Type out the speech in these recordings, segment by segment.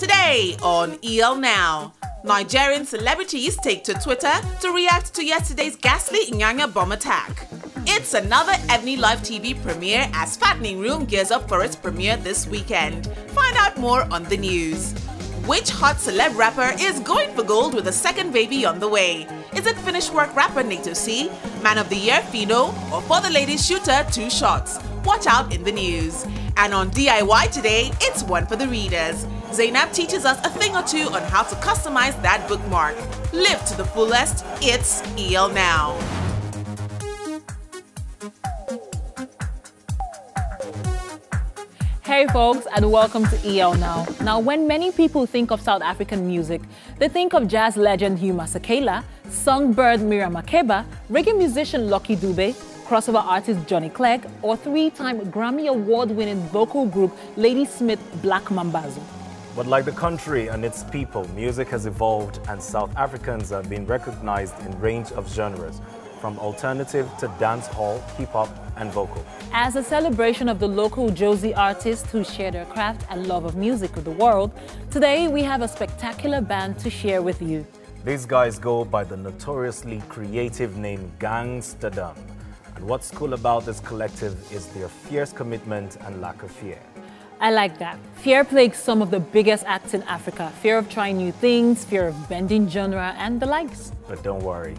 Today on EL Now, Nigerian celebrities take to Twitter to react to yesterday's ghastly Nyanya bomb attack. It's another EbonyLife TV premiere as Fattening Room gears up for its premiere this weekend. Find out more on the news. Which hot celeb rapper is going for gold with a second baby on the way? Is it Finnish work rapper Nato C, Man of the Year Fido, or for the ladies shooter Two Shots? Watch out in the news. And on DIY today, it's one for the readers. Zainab teaches us a thing or two on how to customize that bookmark. Live to the fullest, it's EL Now. Hey folks, and welcome to EL Now. Now, when many people think of South African music, they think of jazz legend Hugh Masekela, songbird Miriam Makeba, reggae musician Lucky Dube, crossover artist Johnny Clegg, or three-time Grammy Award-winning vocal group Lady Smith Black Mambazo. But like the country and its people, music has evolved and South Africans are being recognized in a range of genres, from alternative to dancehall, hip-hop, and vocal. As a celebration of the local Josie artists who share their craft and love of music with the world, today we have a spectacular band to share with you. These guys go by the notoriously creative name Gangsterdom. And what's cool about this collective is their fierce commitment and lack of fear. I like that. Fear plagues some of the biggest acts in Africa. Fear of trying new things, fear of bending genre, and the likes. But don't worry.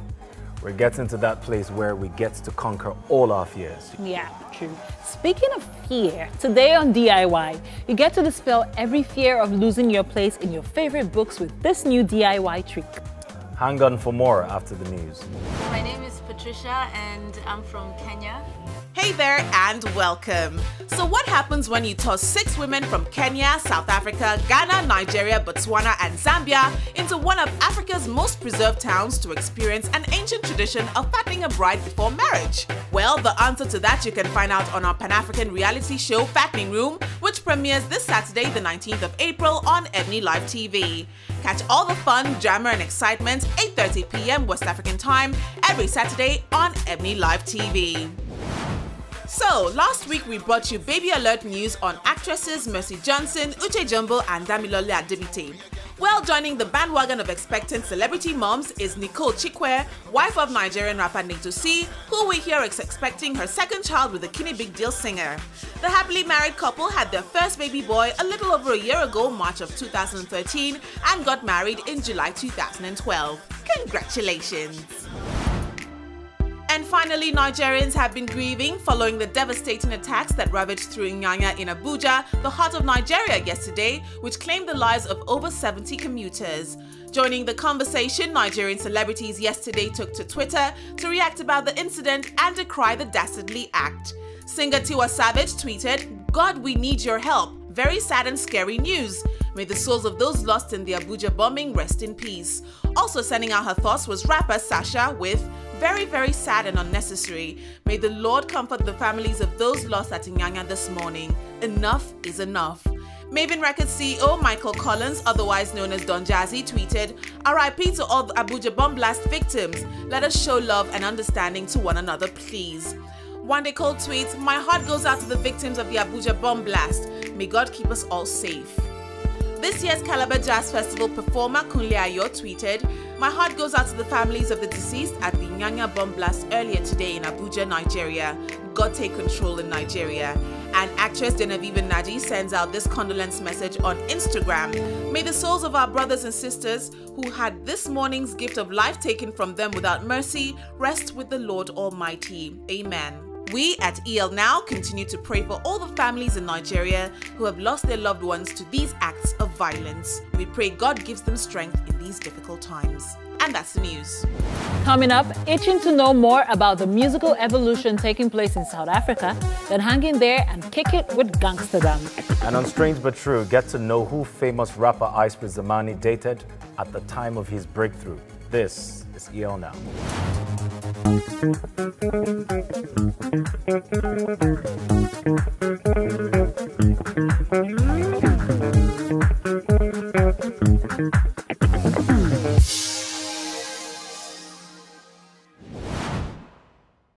We're getting to that place where we get to conquer all our fears. Yeah, true. Speaking of fear, today on DIY, you get to dispel every fear of losing your place in your favorite books with this new DIY trick. Hang on for more after the news. My name is Patricia and I'm from Kenya. Hey there and welcome. So what happens when you toss 6 women from Kenya, South Africa, Ghana, Nigeria, Botswana and Zambia into one of Africa's most preserved towns to experience an ancient tradition of fattening a bride before marriage? Well, the answer to that you can find out on our Pan-African reality show Fattening Room, which premieres this Saturday the 19th of April on EbonyLife TV. Catch all the fun, drama and excitement 8:30 p.m. West African time every Saturday on EbonyLife TV. So, last week we brought you Baby Alert news on actresses Mercy Johnson, Uche Jumbo and Damilola Dibiti. Well, joining the bandwagon of expectant celebrity moms is Nicole Chikwe, wife of Nigerian rapper Nato C, who we hear is expecting her second child with the Kini Big Deal singer. The happily married couple had their first baby boy a little over a year ago, March of 2013, and got married in July 2012. Congratulations! And finally, Nigerians have been grieving following the devastating attacks that ravaged through Nyanya in Abuja, the heart of Nigeria, yesterday, which claimed the lives of over 70 commuters. Joining the conversation, Nigerian celebrities yesterday took to Twitter to react about the incident and decry the dastardly act. Singer Tiwa Savage tweeted, "God, we need your help. Very sad and scary news. May the souls of those lost in the Abuja bombing rest in peace." Also sending out her thoughts was rapper Sasha with, "Very, very sad and unnecessary. May the Lord comfort the families of those lost at Nyanya this morning. Enough is enough." Maven Records CEO Michael Collins, otherwise known as Don Jazzy, tweeted, "RIP to all the Abuja bomb blast victims. Let us show love and understanding to one another, please." Wande Cole tweets, "My heart goes out to the victims of the Abuja bomb blast. May God keep us all safe." This year's Calabar Jazz Festival performer Kunle Ayo tweeted, "My heart goes out to the families of the deceased at the Nyanya bomb blast earlier today in Abuja, Nigeria. God take control in Nigeria." And actress Denaviva Nagy sends out this condolence message on Instagram, "May the souls of our brothers and sisters who had this morning's gift of life taken from them without mercy rest with the Lord Almighty. Amen." We at EL Now continue to pray for all the families in Nigeria who have lost their loved ones to these acts of violence. We pray God gives them strength in these difficult times. And that's the news. Coming up, itching to know more about the musical evolution taking place in South Africa? Then hang in there and kick it with Gangsterdom. And on Strange But True, get to know who famous rapper Ice Prince Zamani dated at the time of his breakthrough. This is EL Now.